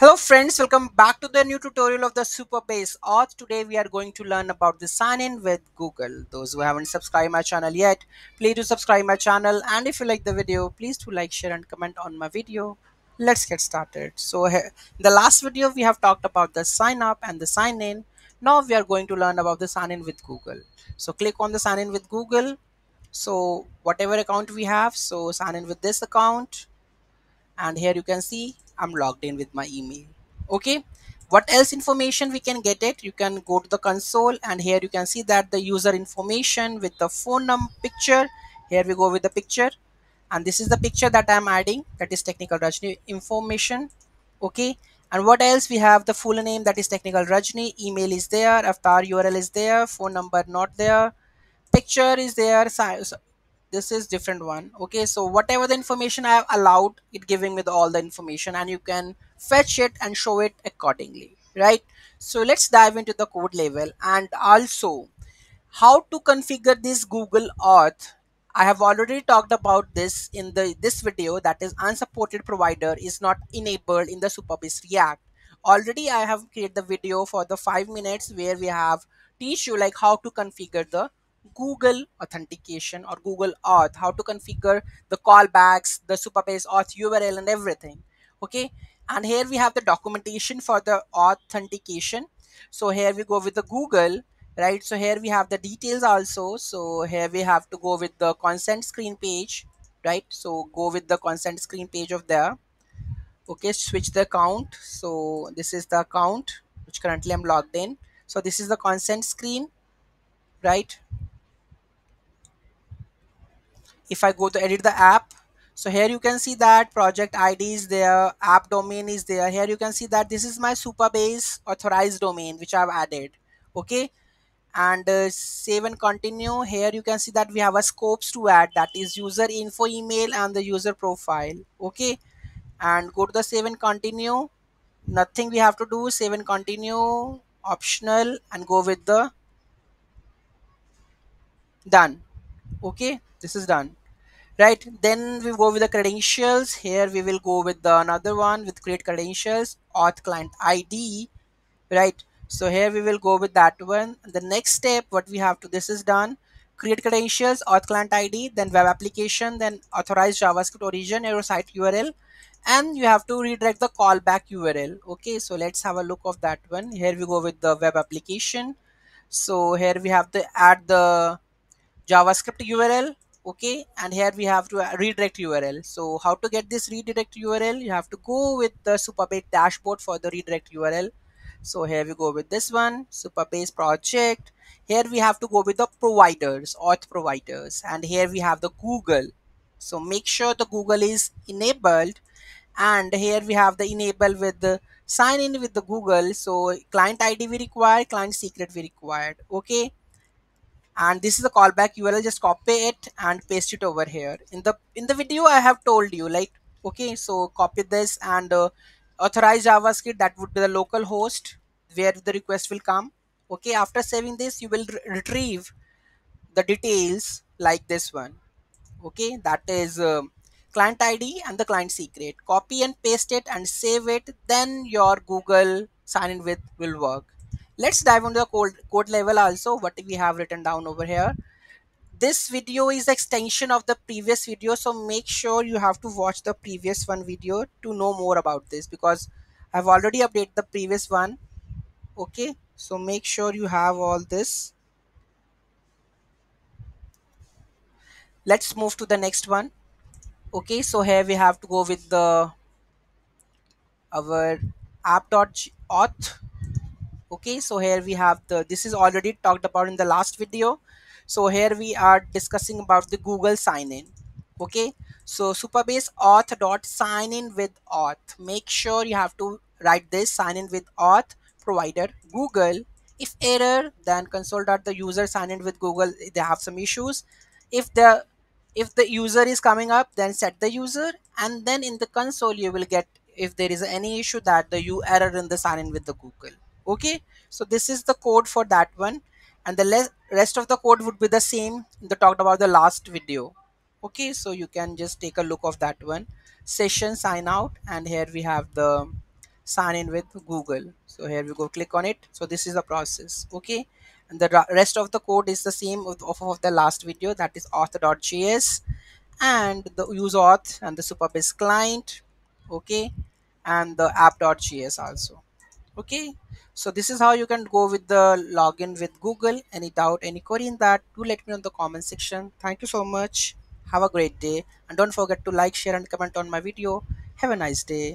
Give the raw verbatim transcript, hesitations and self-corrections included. Hello friends, welcome back to the new tutorial of the Supabase Auth. Today we are going to learn about the sign-in with Google. Those who haven't subscribed my channel yet, please do subscribe my channel, and if you like the video, please do like, share and comment on my video. Let's get started. So in the last video we have talked about the sign up and the sign in. Now we are going to learn about the sign-in with Google. So click on the sign-in with Google. So whatever account we have, so sign in with this account, and here you can see I'm logged in with my email. Okay, what else information we can get it? You can go to the console, and here you can see that the user information with the phone number, picture. Here we go with the picture, and this is the picture that I'm adding, that is Technical Rajni information. Okay, and what else we have? The full name, that is Technical Rajni. Email is there, avatar U R L is there, phone number not there, picture is there, size. This is different one. Okay, so whatever the information I have allowed, it giving me the, all the information, and you can fetch it and show it accordingly, right? So let's dive into the code level and also how to configure this Google Auth. I have already talked about this in the this video, that is unsupported provider is not enabled in the Supabase React. Already I have created the video for the five minutes where we have teach you like how to configure the Google authentication or Google Auth, how to configure the callbacks, the Supabase Auth U R L and everything. Okay, and here we have the documentation for the authentication. So here we go with the Google, right? So here we have the details also. So here we have to go with the consent screen page, right? So go with the consent screen page of there. Okay, switch the account. So this is the account which currently I'm logged in. So this is the consent screen, right? If I go to edit the app, so here you can see that project I D is there, app domain is there. Here you can see that this is my Supabase authorized domain, which I've added. Okay. And uh, save and continue. Here you can see that we have a scopes to add, that is user info email and the user profile. Okay. And go to the save and continue. Nothing we have to do, save and continue, optional, and go with the done. Okay. This is done. Right, then we go with the credentials. Here we will go with the another one with create credentials, auth client I D, right? So here we will go with that one. The next step, what we have to, this is done. Create credentials, auth client I D, then web application, then authorized JavaScript origin, your site U R L, and you have to redirect the callback U R L. Okay, so let's have a look of that one. Here we go with the web application. So here we have to add the JavaScript U R L. Okay, and here we have to redirect U R L. So how to get this redirect U R L? You have to go with the Supabase dashboard for the redirect U R L. So here we go with this one, Supabase project. Here we have to go with the providers, auth providers. And here we have the Google. So make sure the Google is enabled. And here we have the enable with the sign in with the Google. So client I D we require, client secret we required. Okay. And this is the callback U R L, just copy it and paste it over here. In the in the video I have told you, like, okay, so copy this and uh, authorize JavaScript, that would be the local host where the request will come. Okay, after saving this, you will re retrieve the details like this one. Okay, that is uh, client I D and the client secret. Copy and paste it and save it, then your Google sign in with will work. Let's dive into the code, code level also, what we have written down over here. This video is extension of the previous video, so make sure you have to watch the previous one video to know more about this, because I've already updated the previous one. Okay, so make sure you have all this. Let's move to the next one. Okay, so here we have to go with the our app.auth. Okay, so here we have the, this is already talked about in the last video. So here we are discussing about the Google sign in. Okay, so Supabase auth dot sign in with auth. Make sure you have to write this sign in with auth provider Google. If error, then console dot the user sign in with Google. They have some issues. If the if the user is coming up, then set the user, and then in the console you will get if there is any issue that the you error in the sign in with the Google. Okay, so this is the code for that one, and the rest of the code would be the same the talked about the last video. Okay, so you can just take a look of that one. Session sign out, and here we have the sign in with Google. So here we go, click on it. So this is the process. Okay, and the rest of the code is the same of, of, of the last video, that is auth dot J S and the use auth and the Supabase client. Okay, and the app dot J S also. Okay, so this is how you can go with the login with Google. Any doubt, any query in that, do let me know in the comment section. Thank you so much. Have a great day, and don't forget to like, share and comment on my video. Have a nice day.